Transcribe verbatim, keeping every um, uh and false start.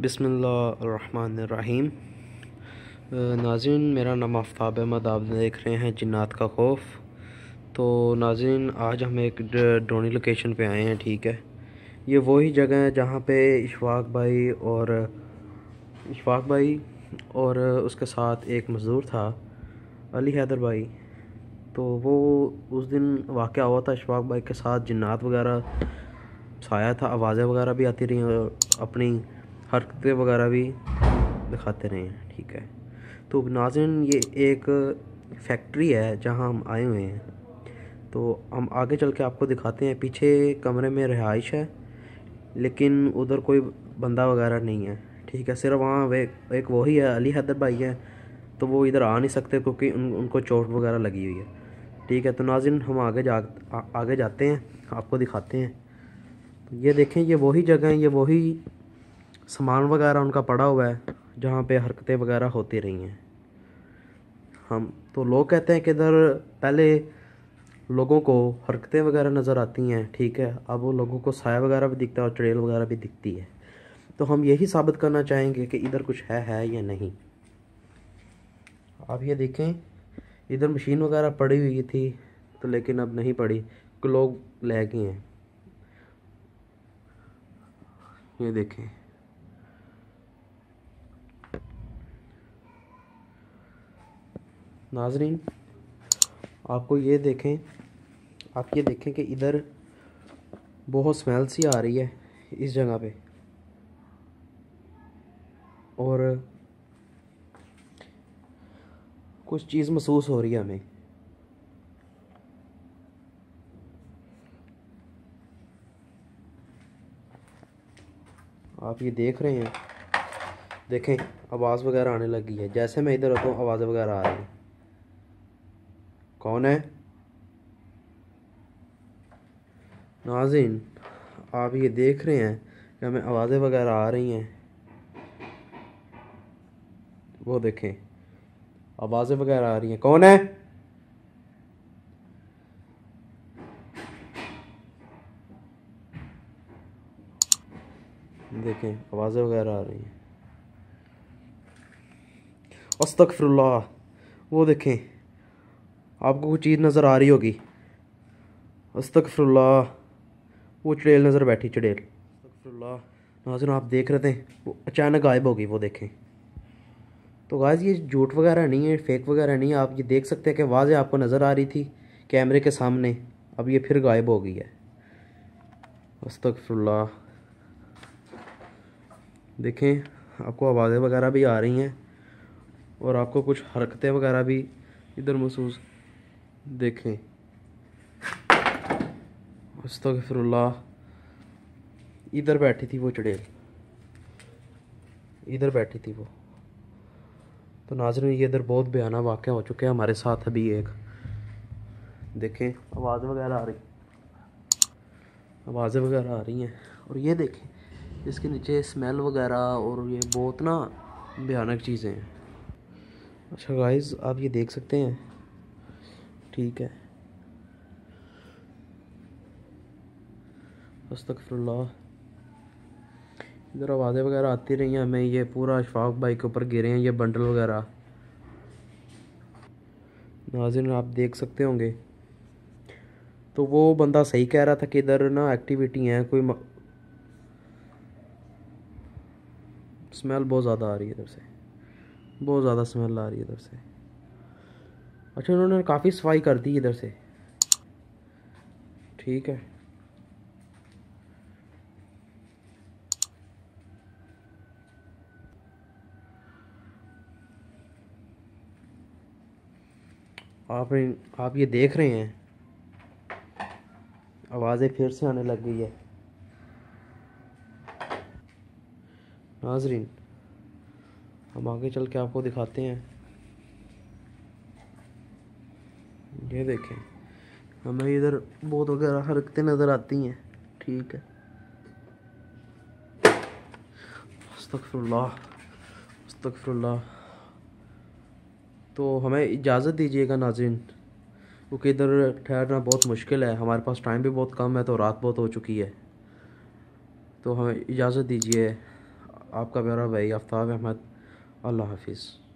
बिस्मिल्लाहिर्रहमानिर्रहीम। नाज़रीन, मेरा नाम आफ्ताब अहमद, आप देख रहे हैं जिन्नात का खौफ। तो नाज़रीन, आज हम एक ड्रोनी लोकेशन पे आए हैं, ठीक है। ये वही जगह है जहाँ पे इश्वाक भाई और इश्वाक भाई और उसके साथ एक मज़दूर था अली हैदर भाई। तो वो उस दिन वाक़या हुआ था, इश्वाक भाई के साथ जिन्नात वगैरह छाया था, आवाज़ें वगैरह भी आती रहीं और अपनी हरकतें वगैरह भी दिखाते रहे हैं, ठीक है। तो नाज़रीन, ये एक फैक्ट्री है जहां हम आए हुए हैं, तो हम आगे चल के आपको दिखाते हैं। पीछे कमरे में रिहाइश है, लेकिन उधर कोई बंदा वगैरह नहीं है, ठीक है। सिर्फ वहाँ वे एक वही है, अली हैदर भाई है, तो वो इधर आ नहीं सकते क्योंकि उन, उनको चोट वगैरह लगी हुई है, ठीक है। तो नाज़रीन, हम आगे जा आ, आगे जाते हैं, आपको दिखाते हैं। तो ये देखें, ये वही जगह है, ये वही सामान वगैरह उनका पड़ा हुआ है जहाँ पे हरकतें वगैरह होती रही हैं। हम तो लोग कहते हैं कि इधर पहले लोगों को हरकतें वगैरह नज़र आती हैं, ठीक है। अब वो लोगों को साया वगैरह भी दिखता है और चुड़ैल वगैरह भी दिखती है। तो हम यही साबित करना चाहेंगे कि इधर कुछ है है या नहीं। आप ये देखें, इधर मशीन वगैरह पड़ी हुई थी, तो लेकिन अब नहीं पड़ी, लोग ले गए हैं। ये देखें, नाज़रीन आपको ये देखें आप ये देखें कि इधर बहुत स्मेल सी आ रही है इस जगह पे, और कुछ चीज़ महसूस हो रही है हमें। आप ये देख रहे हैं, देखें आवाज़ वगैरह आने लगी है। जैसे मैं इधर होता हूँ आवाज़ वगैरह आ रही है। कौन है? नाज़रीन, आप ये देख रहे हैं कि हमें आवाज़ें वगैरह आ रही हैं। वो देखें, आवाज़ें वगैरह आ रही हैं। कौन है? देखें, आवाज़ें वगैरह आ रही हैं। अस्तगफिरुल्लाह। वो देखें, आपको कुछ चीज़ नज़र आ रही होगी। अस्तगफिरुल्लाह। वो चुड़ैल नज़र बैठी, चुड़ैल। अस्तगफिरुल्लाह। नाज़रीन, आप देख रहे थे, वो अचानक गायब होगी। वो देखें। तो गाइस, ये झूठ वगैरह नहीं है, फेक वगैरह नहीं है। आप ये देख सकते हैं कि वाज़ह आपको नज़र आ रही थी कैमरे के सामने, अब ये फिर गायब हो गई है। अस्तगफिरुल्लाह। देखें, आपको आवाज़ें वगैरह भी आ रही हैं और आपको कुछ हरकतें वगैरह भी इधर महसूस। देखें, अस्तगफिरुल्लाह। इधर बैठी थी वो चुड़ैल, इधर बैठी थी वो। तो नाज़रीन, ये इधर बहुत बयाना वाक़या हो चुके हैं हमारे साथ। अभी एक देखें, आवाज़ वगैरह आ रही आवाज़ें वगैरह आ रही हैं। और ये देखें, इसके नीचे स्मेल वगैरह, और ये बहुत ना भयानक चीज़ें हैं। अच्छा गाइस, आप ये देख सकते हैं, ठीक है। अस्तगफिरुल्लाह। इधर आवाज़ें वगैरह आती रही हैं हमें। ये पूरा इश्वाक भाई के ऊपर गिरे हैं ये बंडल वगैरह। नाज़रीन, आप देख सकते होंगे। तो वो बंदा सही कह रहा था कि इधर ना एक्टिविटी है कोई। म... स्मेल बहुत ज़्यादा आ रही है इधर से, बहुत ज़्यादा स्मेल आ रही है इधर से। अच्छा, उन्होंने काफ़ी सफाई कर दी इधर से, ठीक है। आप आप ये देख रहे हैं, आवाज़ें फिर से आने लग गई है। नाज़रीन, हम आगे चल के आपको दिखाते हैं। ये देखें, हमें इधर बहुत वगैरह हरकतें नज़र आती हैं, ठीक है। अस्तगफिरुल्लाह, अस्तगफिरुल्लाह। तो हमें इजाज़त दीजिएगा नाज़रीन, क्योंकि इधर ठहरना बहुत मुश्किल है, हमारे पास टाइम भी बहुत कम है, तो रात बहुत हो चुकी है। तो हमें इजाज़त दीजिए। आपका प्यारा भाई आफ्ताब अहमद। अल्लाह हाफिज़।